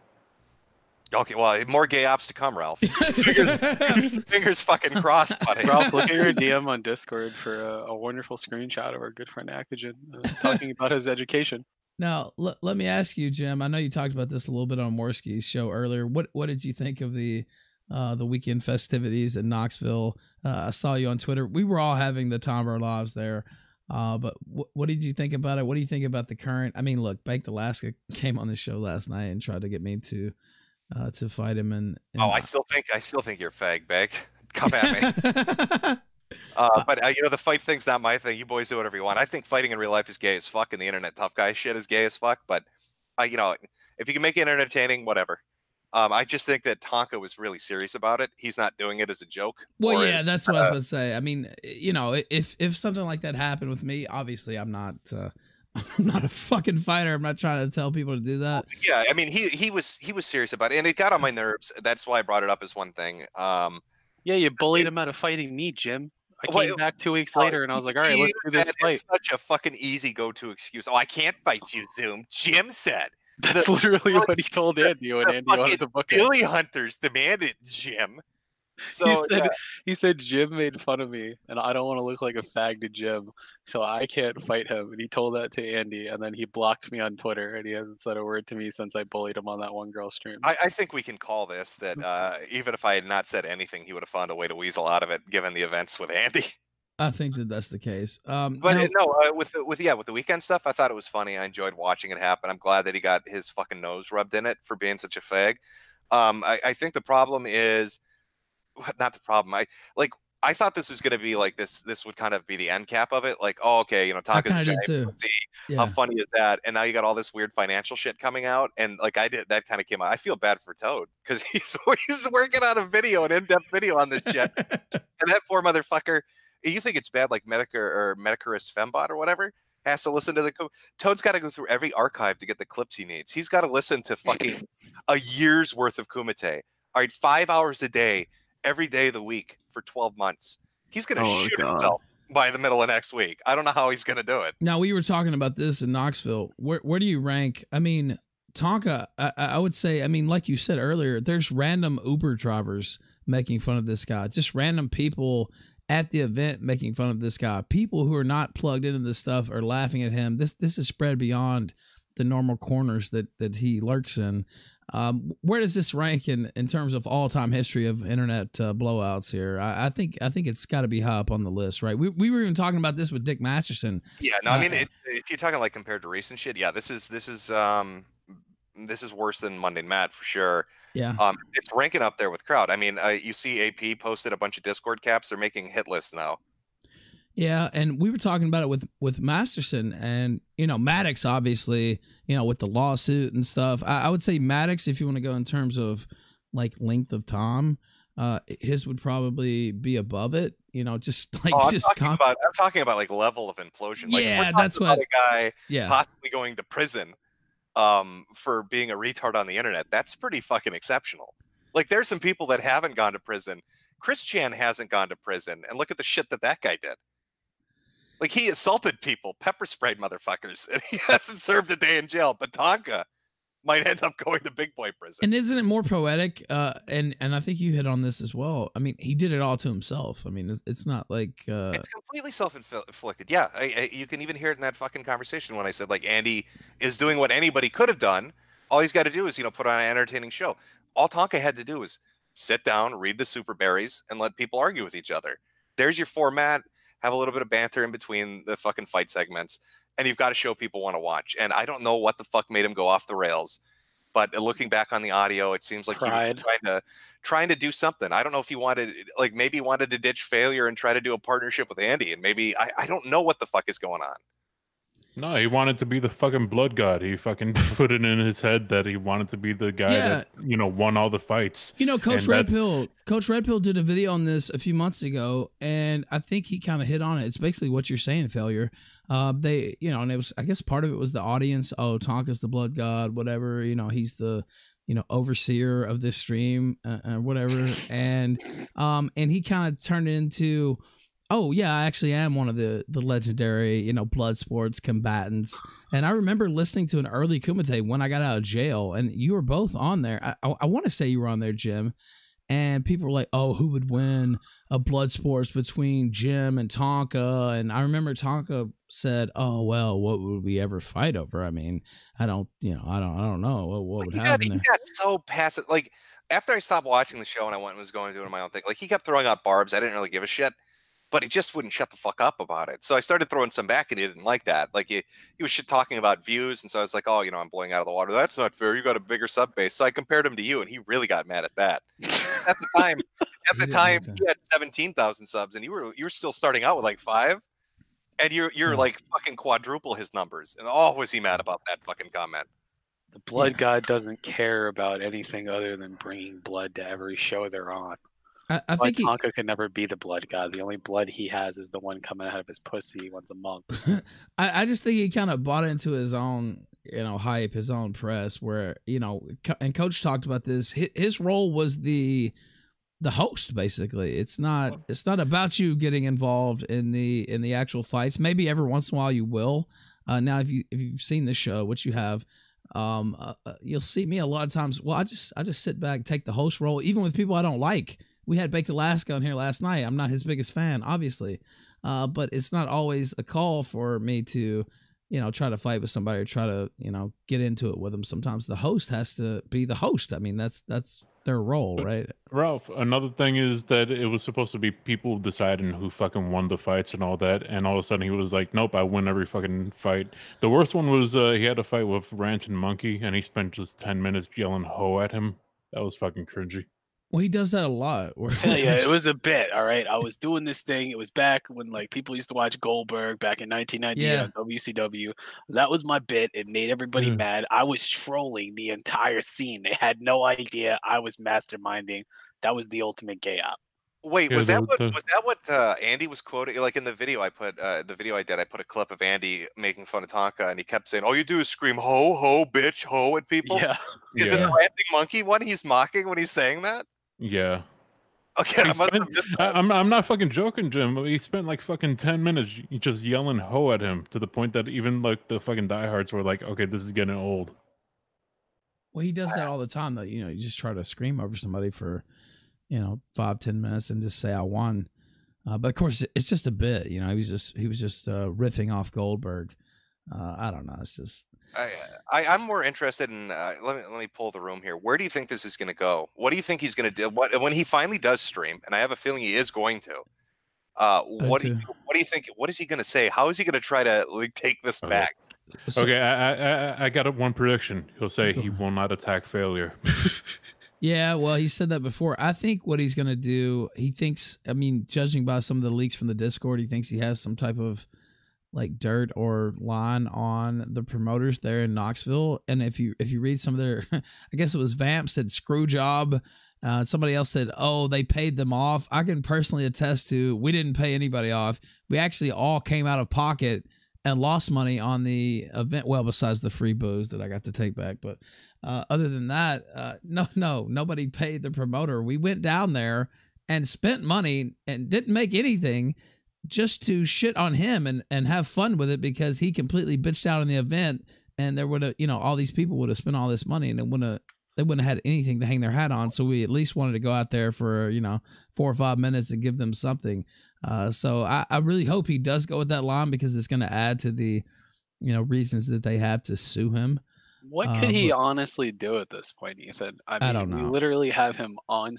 Okay, well, more gay ops to come, Ralph. Fingers fucking crossed, buddy. Ralph, look at your DM on Discord for a wonderful screenshot of our good friend Acogen talking about his education. Now, let me ask you, Jim. I know you talked about this a little bit on Warski's show earlier. What did you think of the weekend festivities in Knoxville? I saw you on Twitter. We were all having the time of our lives there. But what did you think about it? What do you think about the current? I mean, look, Baked Alaska came on the show last night and tried to get me to fight him, and I still think you're fag baked. Come at me. But the fight thing's not my thing. You boys do whatever you want. I think fighting in real life is gay as fuck, and the internet tough guy shit is gay as fuck. But if you can make it entertaining, whatever. I just think that Tonka was really serious about it. He's not doing it as a joke. Well, yeah, that's what I was about to say. I mean, if something like that happened with me, obviously I'm not a fucking fighter. I'm not trying to tell people to do that. Yeah, I mean, he was serious about it, and it got on my nerves. That's why I brought it up as one thing. Yeah, you bullied him out of fighting me, Jim. I came back 2 weeks later, and I was like, all right, let's do this fight. It's such a fucking easy go-to excuse. Oh, I can't fight you, Zoom. Jim said. That's literally what he told Andy when Andy wanted to book it. Billy hunters demanded Jim. So, he said Jim made fun of me, and I don't want to look like a fag to Jim, so I can't fight him. And he told that to Andy, and then he blocked me on Twitter, and he hasn't said a word to me since I bullied him on that one girl stream. I think we can call this that even if I had not said anything, he would have found a way to weasel out of it, given the events with Andy. I think that that's the case. With the weekend stuff, I thought it was funny. I enjoyed watching it happen. I'm glad that he got his fucking nose rubbed in it for being such a fag. I think the problem is... not the problem. I thought this was going to be like this. This would kind of be the end cap of it. Like, oh, okay, Tonka's a giant. Yeah. How funny is that? And now you got all this weird financial shit coming out. And that kind of came out. I feel bad for Toad because he's working on an in-depth video on this shit. And that poor motherfucker. You think it's bad? Like Medicare or Medicare Fembot or whatever has to listen to Toad's got to go through every archive to get the clips he needs. He's got to listen to fucking a year's worth of Kumite. All right, 5 hours a day. Every day of the week for 12 months. He's going to shoot himself by the middle of next week. I don't know how he's going to do it. Now, we were talking about this in Knoxville. Where do you rank? I mean, Tonka, I would say, I mean, like you said earlier, there's random Uber drivers making fun of this guy. Just random people at the event making fun of this guy. People who are not plugged into this stuff are laughing at him. This is spread beyond the normal corners that he lurks in. Where does this rank in terms of all-time history of internet blowouts here? I think it's got to be high up on the list, right? We were even talking about this with Dick Masterson. Yeah, no, I mean, if you're talking like compared to recent shit, yeah, this is worse than Monday Matt for sure. Yeah, it's ranking up there with crowd. I mean, you see AP posted a bunch of Discord caps. They're making hit lists now. Yeah, and we were talking about it with Masterson and, Maddox, obviously, with the lawsuit and stuff. I would say Maddox, if you want to go in terms of, like, length of time, his would probably be above it, I'm talking about, like, level of implosion. Like, yeah, that's what. A guy possibly going to prison for being a retard on the internet, that's pretty fucking exceptional. Like, there's some people that haven't gone to prison. Chris Chan hasn't gone to prison, and look at the shit that guy did. Like, he assaulted people, pepper sprayed motherfuckers, and he hasn't served a day in jail. But Tonka might end up going to big boy prison. And isn't it more poetic? And I think you hit on this as well. I mean, he did it all to himself. I mean, it's not like... it's completely self-inflicted. Yeah, you can even hear it in that fucking conversation when I said, like, Andy is doing what anybody could have done. All he's got to do is, put on an entertaining show. All Tonka had to do was sit down, read the super berries, and let people argue with each other. There's your format. Have a little bit of banter in between the fucking fight segments, and you've got a show people want to watch. And I don't know what the fuck made him go off the rails, but looking back on the audio, it seems like he was trying to do something. I don't know if he wanted, like, maybe he wanted to ditch Failure and try to do a partnership with Andy, and maybe I don't know what the fuck is going on. No, he wanted to be the fucking blood god. He fucking put it in his head that he wanted to be the guy that, you know, won all the fights. You know, Coach Red Pill did a video on this a few months ago, and I think he kind of hit on it. It's basically what you're saying, Failure. They, you know, and it was, I guess part of it was the audience. Oh, Tonka's the blood god, whatever. You know, he's the, you know, overseer of this stream, whatever. And he kind of turned into, oh yeah, I actually am one of the legendary, you know, blood sports combatants. And I remember listening to an early Kumite when I got out of jail, and you were both on there. I want to say you were on there, Jim. And people were like, oh, who would win a blood sports between Jim and Tonka? And I remember Tonka said, oh, well, what would we ever fight over? I mean, I don't know what would happen there. He got so passive. Like, after I stopped watching the show and I went and was going doing my own thing, like, he kept throwing out barbs. I didn't really give a shit. But he just wouldn't shut the fuck up about it. So I started throwing some back, and he didn't like that. Like, he was shit talking about views, and so I was like, oh, you know, I'm blowing out of the water. That's not fair. You got a bigger sub base. So I compared him to you, and he really got mad at that. At the time, you had 17,000 subs, and you were still starting out with like 5, and you're like fucking quadruple his numbers. And oh, was he mad about that fucking comment? The blood god doesn't care about anything other than bringing blood to every show they're on. I think Tonka could never be the blood god. The only blood he has is the one coming out of his pussy once a month. I just think he kind of bought into his own, you know, hype, his own press. Where, you know, and Coach talked about this. His role was the host, basically. It's not about you getting involved in the actual fights. Maybe every once in a while you will. Now, if you've seen this show, which you have. You'll see me a lot of times. Well, I just sit back, take the host role, even with people I don't like. We had Baked Alaska on here last night. I'm not his biggest fan, obviously, but it's not always a call for me to, you know, try to fight with somebody or try to, you know, get into it with them. Sometimes the host has to be the host. I mean, that's their role, but, right? Ralph, another thing is that it was supposed to be people deciding who fucking won the fights and all that, and all of a sudden he was like, nope, I win every fucking fight. The worst one was he had a fight with Rantin Monkey, and he spent just 10 minutes yelling ho at him. That was fucking cringy. Well, he does that a lot. Hell yeah, it was a bit, all right? I was doing this thing. It was back when, like, people used to watch Goldberg back in 1990 on WCW. That was my bit. It made everybody mad. I was trolling the entire scene. They had no idea I was masterminding. That was the ultimate gay op. Wait, was that what Andy was quoting? Like, in the video I put, I put a clip of Andy making fun of Tonka, and he kept saying, all you do is scream ho, ho, bitch, ho at people? Yeah. Is it the Ranting Monkey one he's mocking when he's saying that? Yeah. Okay. I'm not fucking joking, Jim. He spent like fucking 10 minutes just yelling "ho" at him, to the point that even like the fucking diehards were like, "Okay, this is getting old." Well, he does that all the time, though. You know, you just try to scream over somebody for, you know, 5-10 minutes and just say, "I won." But of course, it's just a bit. You know, he was just riffing off Goldberg. I don't know. It's just. I'm more interested in let me pull the room here. Where do you think this is going to go? What do you think he's going to do? What when he finally does stream? And I have a feeling he is going to. What do you think? What is he going to say? How is he going to try to, like, take this back? Okay, I got one prediction. He'll say he will not attack Failure. Yeah, well, he said that before. I think what he's going to do, he thinks. I mean, judging by some of the leaks from the Discord, he thinks he has some type of, like, dirt or line on the promoters there in Knoxville. And if you read some of their, I guess it was Vamp said screw job. Somebody else said, oh, they paid them off. I can personally attest to, we didn't pay anybody off. We actually all came out of pocket and lost money on the event. Well, besides the free booze that I got to take back. But other than that, no, nobody paid the promoter. We went down there and spent money and didn't make anything, just to shit on him and have fun with it, because he completely bitched out in the event, and there would have, you know, all these people would have spent all this money and they wouldn't have had anything to hang their hat on. So we at least wanted to go out there for, you know, 4 or 5 minutes and give them something. So I really hope he does go with that line, because it's going to add to the, you know, reasons that they have to sue him. What could he honestly do at this point, Ethan? I don't know. We literally have him on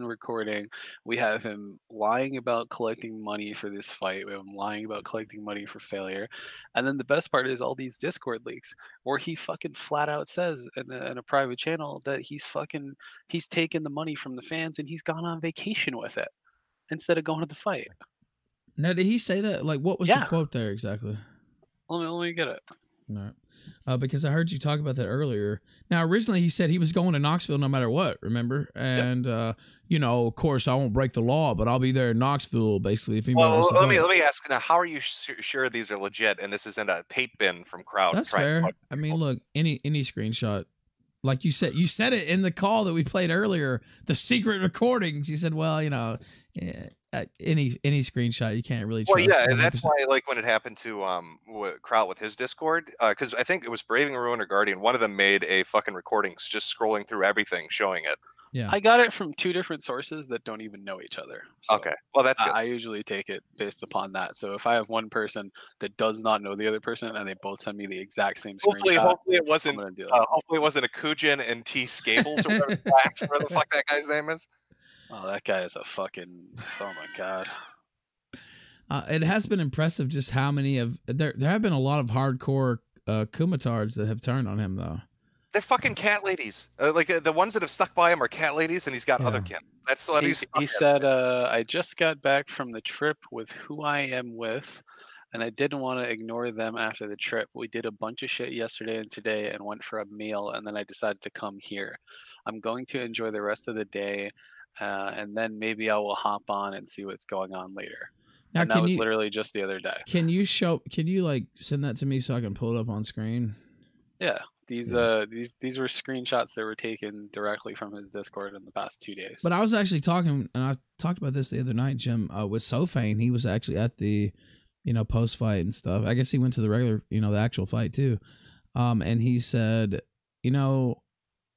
recording. We have him lying about collecting money for this fight. We have him lying about collecting money for failure. And then the best part is all these Discord leaks where he fucking flat out says in a private channel that he's taken the money from the fans and he's gone on vacation with it instead of going to the fight. Now, did he say that? Like, what was the quote there exactly? Let me get it. All right. Because I heard you talk about that earlier. Now, originally he said he was going to Knoxville no matter what, remember? And, you know, of course, I won't break the law, but I'll be there in Knoxville, basically. If let me ask, now, how are you sure these are legit and this isn't a tape bin from crowd? That's fair. I mean, look, any screenshot. Like you said it in the call that we played earlier, the secret recordings. You said, well, you know, any screenshot you can't really trust. Well, yeah, 100%. And that's why, like, when it happened to Kraut with his Discord, because I think it was Braving Ruin or Guardian, one of them made a fucking recordings just scrolling through everything, showing it. Yeah, I got it from two different sources that don't even know each other. So okay, well, that's good. I usually take it based upon that. So if I have one person that does not know the other person and they both send me the exact same screenshot, hopefully it wasn't a Kujin and T. Scables or whatever the fuck that guy's name is. Oh, that guy is a fucking... Oh, my God. It has been impressive just how many of... There have been a lot of hardcore Kumitards that have turned on him, though. They're fucking cat ladies. Like, the ones that have stuck by him are cat ladies, and he's got other cat. That's what he said, I just got back from the trip with who I am with, and I didn't want to ignore them after the trip. We did a bunch of shit yesterday and today and went for a meal, and then I decided to come here. I'm going to enjoy the rest of the day, and then maybe I will hop on and see what's going on later. Now, and that was literally just the other day. Can you like send that to me so I can pull it up on screen? Yeah. These were screenshots that were taken directly from his Discord in the past 2 days. But I was actually talking, and I talked about this the other night, Jim, with Sofane. He was actually at the, you know, post fight and stuff. I guess he went to the regular, you know, the actual fight too. And he said, you know,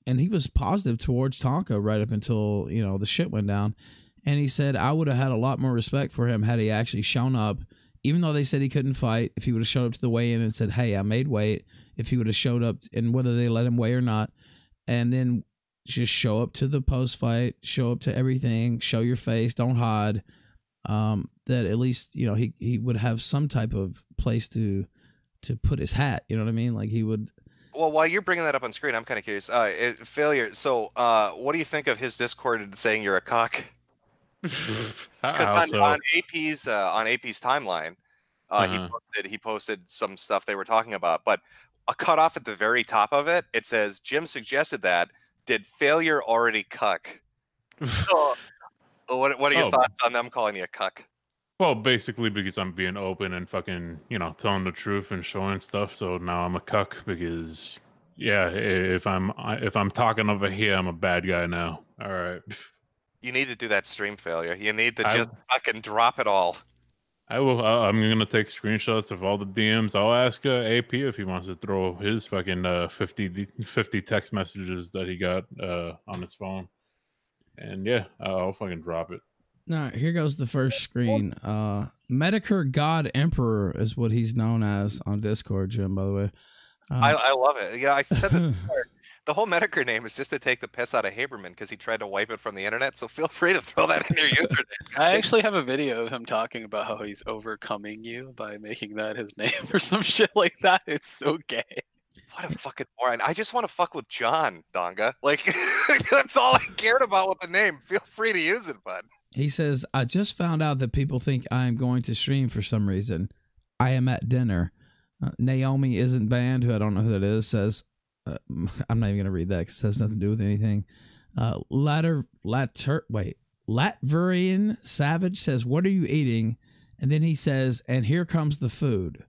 and he was positive towards Tonka right up until, you know, the shit went down. And he said, I would have had a lot more respect for him had he actually shown up. Even though they said he couldn't fight, if he would have showed up to the weigh-in and said, hey, I made weight, if he would have showed up, and whether they let him weigh or not, and then just show up to the post-fight, show up to everything, show your face, don't hide, that at least, you know, he would have some type of place to put his hat, you know what I mean? Like, he would... Well, while you're bringing that up on screen, I'm kind of curious. Failure, so what do you think of his Discord saying you're a cock? Because on AP's timeline, he posted some stuff they were talking about, but a cutoff at the very top of it, it says Jim suggested that. Did failure already cuck? So, what are your thoughts on them calling you a cuck? Well, basically because I'm being open and fucking, you know, telling the truth and showing stuff. So now I'm a cuck because, yeah, if I'm talking over here, I'm a bad guy now. All right. You need to do that stream, Failure. You need to just fucking drop it all. I will. I'm going to take screenshots of all the DMs. I'll ask AP if he wants to throw his fucking 50 text messages that he got on his phone. And yeah, I'll fucking drop it. All right, here goes the first screen. Medicare God Emperor is what he's known as on Discord, Jim, by the way. I love it. Yeah, I said this before. The whole Medicare name is just to take the piss out of Haberman because he tried to wipe it from the internet. So feel free to throw that in your username. I actually have a video of him talking about how he's overcoming you by making that his name or some shit like that. It's so gay. What a fucking moron. I just want to fuck with John, Tonka. Like, that's all I cared about with the name. Feel free to use it, bud. He says, I just found out that people think I am going to stream for some reason. I am at dinner. Naomi Isn't Banned, who I don't know who that is, says... I'm not even going to read that because it has nothing to do with anything. Latverian Savage says, what are you eating? And then he says, and here comes the food,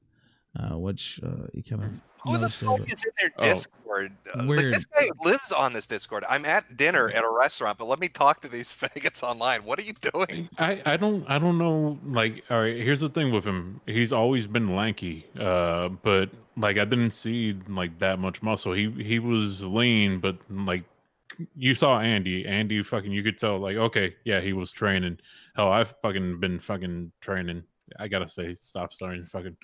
which you kind of... Who the fuck is in their Discord? Like, this guy lives on this Discord. I'm at dinner at a restaurant, but let me talk to these faggots online. What are you doing? I don't know. Like, all right, here's the thing with him. He's always been lanky, but like I didn't see like that much muscle. He was lean, but like you saw Andy. Andy fucking, you could tell. Like, okay, yeah, he was training. Hell, I've fucking been fucking training I gotta say, stop starting fucking.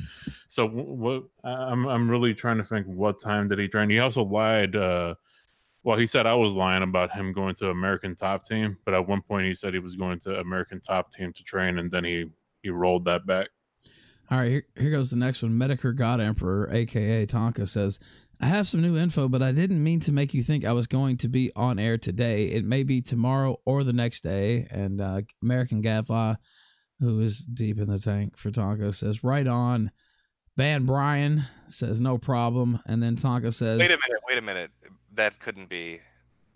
So what? I'm really trying to think. What time did he train? He also lied. Well, he said I was lying about him going to American Top Team, but at one point he said he was going to American Top Team to train, and then he rolled that back. All right, here goes the next one. Medicare God Emperor, aka Tonka, says, "I have some new info, but I didn't mean to make you think I was going to be on air today. It may be tomorrow or the next day." And American Gadfly, who is deep in the tank for Tonka, says, "Right on." Van Brian says, "No problem." And then Tonka says, Wait a minute. That couldn't be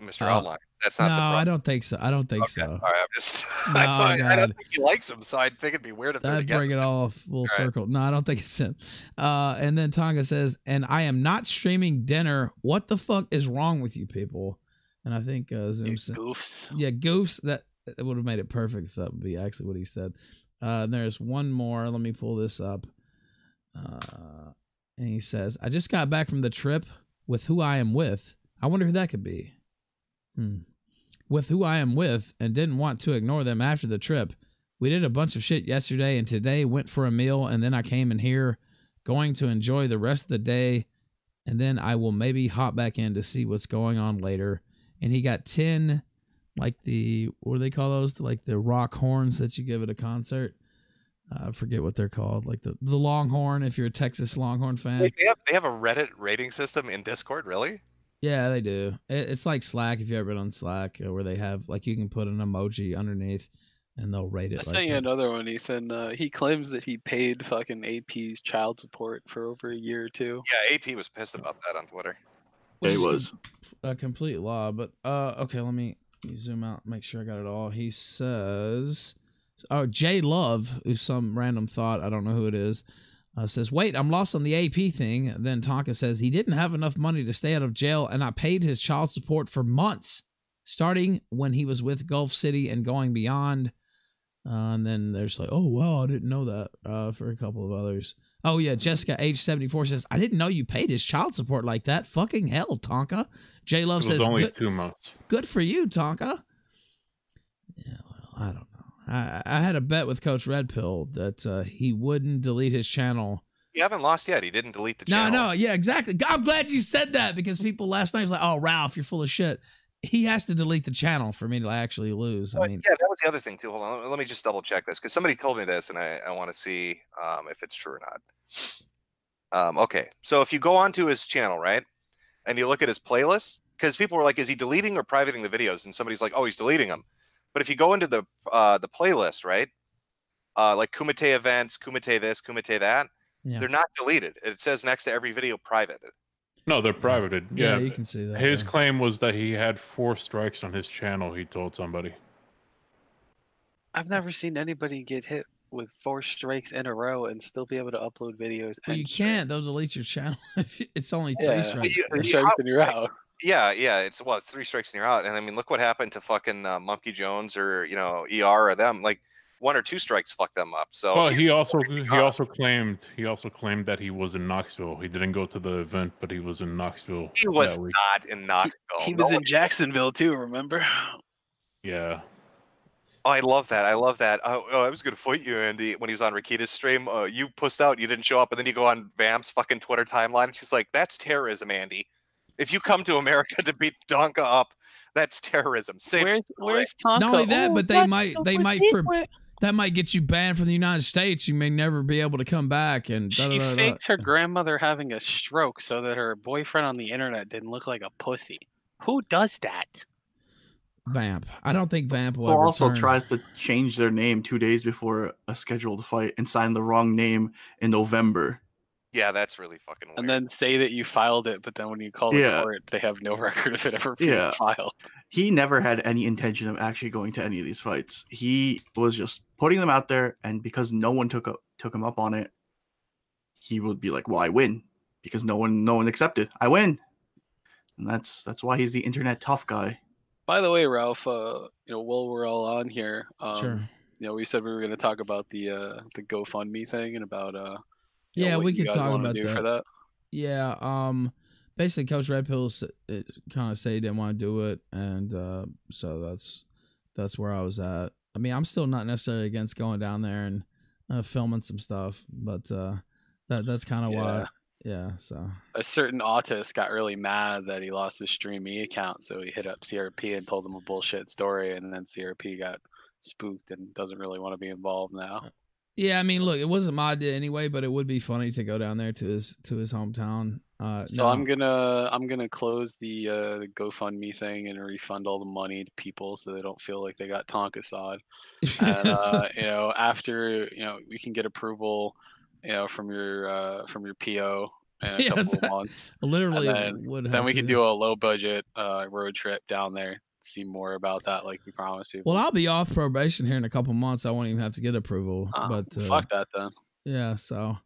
Mr. Outline. That's not the problem. No, I don't think so. I don't think so. All right, I'm just, no, I don't think he likes him, so I think it'd be weird if they're together. That'd bring it all full circle. No, I don't think it's him. And then Tonka says, "And I am not streaming dinner. What the fuck is wrong with you people?" And I think Zoom said, "Goofs." Yeah, goofs. That would have made it perfect. So that would be actually what he said. There's one more. Let me pull this up. And he says, "I just got back from the trip with who I am with. I wonder who that could be. With who I am with, and didn't want to ignore them after the trip. We did a bunch of shit yesterday, and today went for a meal, and then I came in here, going to enjoy the rest of the day, and then I will maybe hop back in to see what's going on later." And he got 10, like the, what do they call those? Like the rock horns that you give at a concert. I forget what they're called, like the Longhorn, if you're a Texas Longhorn fan. Wait, they have a Reddit rating system in Discord, really? Yeah, they do. It's like Slack, if you've ever been on Slack, where they have, like, you can put an emoji underneath, and they'll rate it. I'll send you another one, Ethan. He claims that he paid fucking AP's child support for over a year or two. Yeah, AP was pissed about that on Twitter. It was a complete lie, but, okay, let me zoom out, make sure I got it all. He says, oh, J Love, who's some random thought, I don't know who it is, says, "Wait, I'm lost on the AP thing." Then Tonka says, "He didn't have enough money to stay out of jail, and I paid his child support for months, starting when he was with Gulf City and going beyond." And then there's like, "Oh, wow, I didn't know that," for a couple of others. Oh, yeah, Jessica, age 74, says, "I didn't know you paid his child support like that. Fucking hell, Tonka." J Love says, "Only 2 months. Good for you, Tonka." Yeah, well, I don't know. I had a bet with Coach Red Pill that he wouldn't delete his channel. You haven't lost yet. He didn't delete the channel. No, yeah, exactly. I'm glad you said that, because people last night was like, "Oh, Ralph, you're full of shit." He has to delete the channel for me to actually lose. I mean, yeah, that was the other thing too. Hold on, let me just double check this, because somebody told me this, and I want to see if it's true or not. Okay, so if you go onto his channel, right, and you look at his playlist, because people were like, "Is he deleting or privating the videos?" And somebody's like, "Oh, he's deleting them." But if you go into the playlist, right, like Kumite events, Kumite this, Kumite that, yeah, they're not deleted. It says next to every video, "Privated." No, they're privated. Yeah, you can see that. His claim was that he had 4 strikes on his channel, he told somebody. I've never seen anybody get hit with 4 strikes in a row and still be able to upload videos. Well, you can't. They'll delete your channel. It's only 3 strikes. Three strikes and you're out. Yeah, it's 3 strikes and you're out. And I mean, look what happened to fucking Monkey Jones or, you know, ER or them. Like 1 or 2 strikes fucked them up. So well, he also claimed that he was in Knoxville. He didn't go to the event, but he was in Knoxville. He was not in Knoxville. He was in Jacksonville too, remember? Yeah. Oh, I love that. I love that. Oh, I was going to fight you, Andy, when he was on Rakita's stream. You pussed out. You didn't show up. And then you go on Vam's fucking Twitter timeline. And she's like, "That's terrorism, Andy. If you come to America to beat Tonka up, that's terrorism." Where's Tonka? Not only that, but that might get you banned from the United States. You may never be able to come back. And she faked her grandmother having a stroke so that her boyfriend on the internet didn't look like a pussy. Who does that? Vamp. I don't think Vamp will ever also turn. Tries to change their name 2 days before a scheduled fight and sign the wrong name in November. Yeah, that's really fucking weird. And then say that you filed it, but then when you call the court, they have no record of it ever being filed. He never had any intention of actually going to any of these fights. He was just putting them out there, and because no one took him up on it, he would be like, "Well, I win," because no one accepted. "I win," and that's why he's the internet tough guy. By the way, Ralph, you know, while we're all on here, sure, you know, we said we were going to talk about the GoFundMe thing and about yeah, we could talk about that. Yeah, basically, Coach Red Pill kind of said he didn't want to do it, and so that's where I was at. I mean, I'm still not necessarily against going down there and filming some stuff, but that's kind of why. Yeah, so a certain autist got really mad that he lost his StreamE account, so he hit up CRP and told him a bullshit story, and then CRP got spooked and doesn't really want to be involved now. Yeah, I mean, look, it wasn't my idea anyway, but it would be funny to go down there to his hometown. So no. I'm gonna close the GoFundMe thing and refund all the money to people so they don't feel like they got Tonka-sawed. And you know, after we can get approval. From your PO in a couple of months. Literally, then we could do a low budget road trip down there. See more about that, like we promised people. Well, I'll be off probation here in a couple months. I won't even have to get approval. But fuck that then. Yeah. So,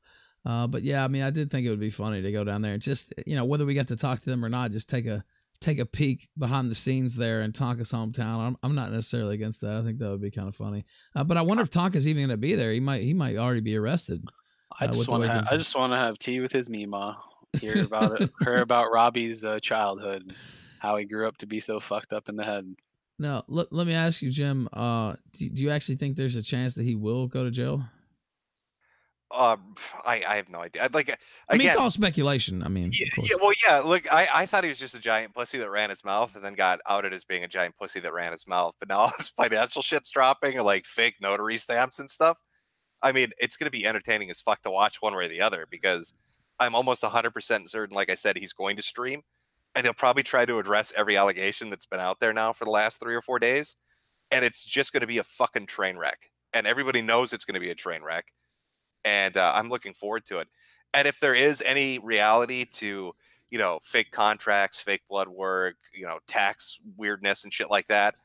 but yeah, I mean, I did think it would be funny to go down there. Just whether we got to talk to them or not, just take a peek behind the scenes there in Tonka's hometown. I'm not necessarily against that. I think that would be kind of funny. But I wonder if Tonka's even going to be there. He might already be arrested. I just want to have tea with his Mima, hear about it, hear about Robbie's childhood, how he grew up to be so fucked up in the head. Now, let me ask you, Jim, do you actually think there's a chance that he will go to jail? I have no idea. Like, I mean, it's all speculation. I mean, look, I thought he was just a giant pussy that ran his mouth, and then got outed as being a giant pussy that ran his mouth. But now all this financial shit's dropping, and like fake notary stamps and stuff. I mean, it's going to be entertaining as fuck to watch one way or the other, because I'm almost 100% certain, like I said, he's going to stream, and he'll probably try to address every allegation that's been out there now for the last 3 or 4 days, and it's just going to be a fucking train wreck, and everybody knows it's going to be a train wreck, and I'm looking forward to it. And if there is any reality to, fake contracts, fake blood work, tax weirdness and shit like that,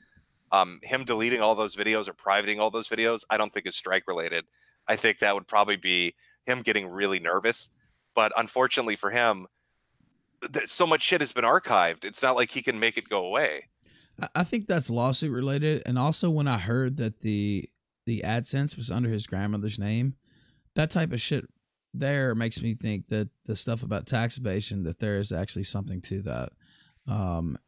him deleting all those videos or privating all those videos, I don't think is strike related. I think that would probably be him getting really nervous. But unfortunately for him, so much shit has been archived. It's not like he can make it go away. I think that's lawsuit related. And also when I heard that the AdSense was under his grandmother's name, that type of shit there makes me think that the stuff about tax evasion, that there is actually something to that.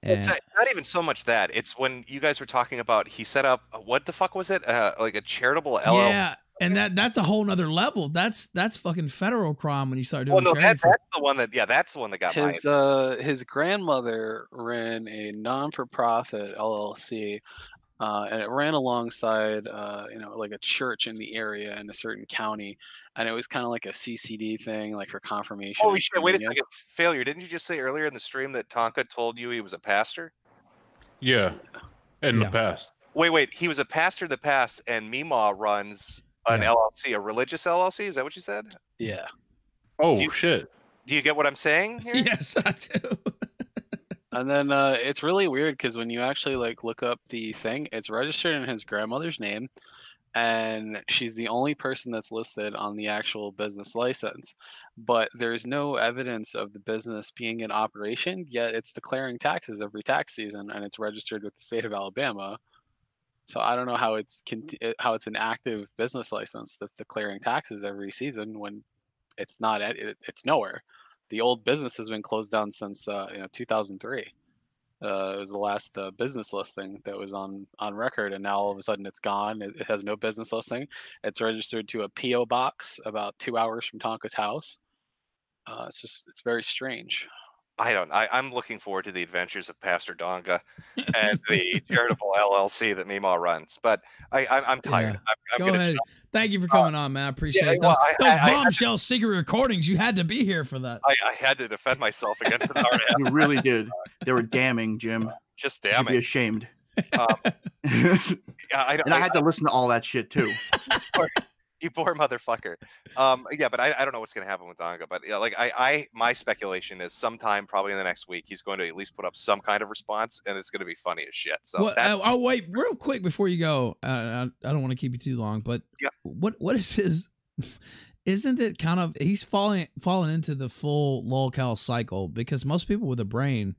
It's not even so much that. It's when you guys were talking about he set up, what the fuck was it? Like a charitable LLC. Yeah. And that's a whole nother level. That's fucking federal crime when you start doing. Well, no, that's the one that that's the one that got his grandmother ran a non-for-profit LLC, and it ran alongside like a church in the area in a certain county, and it was kind of like a CCD thing, like for confirmation. Holy shit! Wait a second, Failure. Didn't you just say earlier in the stream that Tonka told you he was a pastor? Yeah, in the past. Wait. He was a pastor in the past, and Mima runs. An LLC, a religious LLC? Is that what you said? Yeah. Oh, shit. Do you get what I'm saying here? Yes, I do. And then it's really weird because when you actually look up the thing, it's registered in his grandmother's name, and she's the only person that's listed on the actual business license. But there's no evidence of the business being in operation, yet it's declaring taxes every tax season, and it's registered with the state of Alabama. So I don't know how it's an active business license that's declaring taxes every season when it's not it's nowhere. The old business has been closed down since 2003. It was the last business listing that was on record, and now all of a sudden it's gone. It has no business listing. It's registered to a PO box about 2 hours from Tonka's house. It's very strange. I don't. I'm looking forward to the adventures of Pastor Tonka and the charitable LLC that Mima runs. But I'm tired. Yeah. I'm Go ahead. Thank you for coming on, man. I appreciate it. Those bombshell secret recordings. You had to be here for that. I had to defend myself against an RF. You really did. They were damning, Jim. Just damning. You'd be ashamed. I had to listen to all that shit too. You poor motherfucker. But I don't know what's going to happen with Tonka. But my speculation is sometime probably in the next week, he's going to at least put up some kind of response, and it's going to be funny as shit. So I'll wait real quick before you go. I don't want to keep you too long, but what is his? Isn't it kind of he's falling into the full lolcow cycle, because most people with a brain,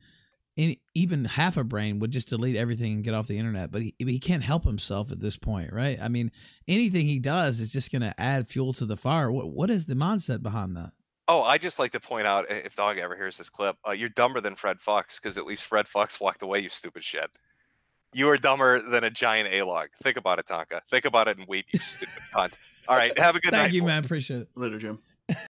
even half a brain, would just delete everything and get off the internet, but he can't help himself at this point, right? I mean, anything he does is just going to add fuel to the fire. What is the mindset behind that? Oh, I just like to point out, if Tonka ever hears this clip, you're dumber than Fred Fox, because at least Fred Fox walked away, you stupid shit. You are dumber than a giant A-log. Think about it, Tonka. Think about it and weep, you stupid cunt. All right. Have a good night. Thank you, man. Appreciate it. Later, Jim.